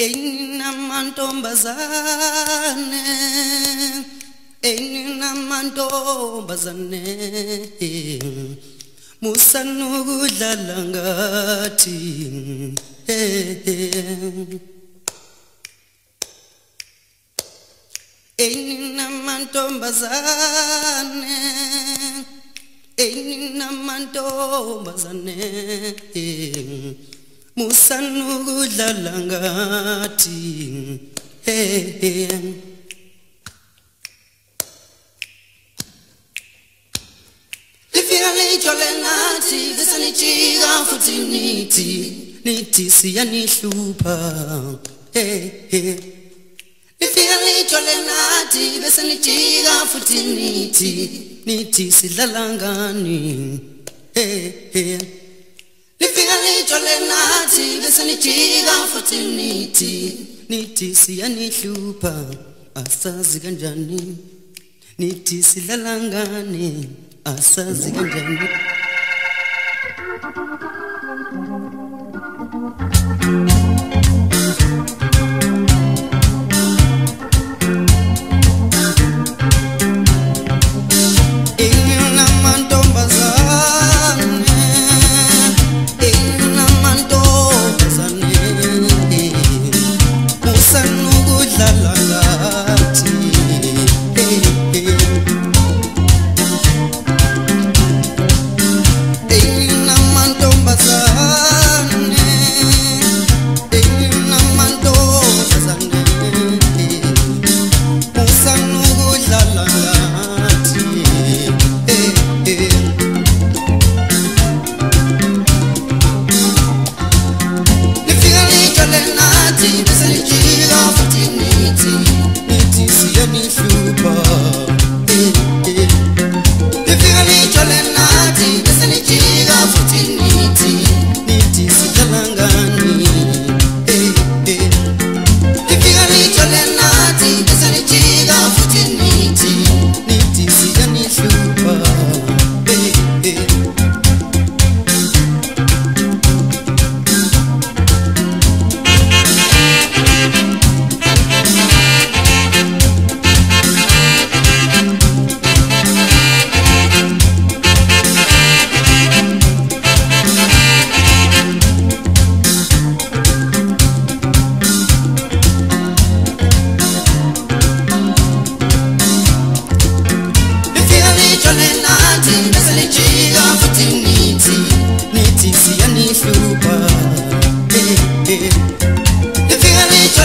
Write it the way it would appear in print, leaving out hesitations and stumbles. Eninamantombazane musanukudlala ngathi Eninamantombazane Eninamantombazane musanukudlala ngathi Cholenati, vesanichiga futi niti, niti siyani shupa. Nifiali cholenati, vesanichiga futi niti, niti silalangani. Nifiali cholenati, vesanichiga futi niti, niti siyani shupa. Asa ziganjani, niti silalangani. Asazi kanjani Eninamantombazane musanukudlala ngathi Niti siyani shupa.